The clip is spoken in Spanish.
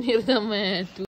Venir de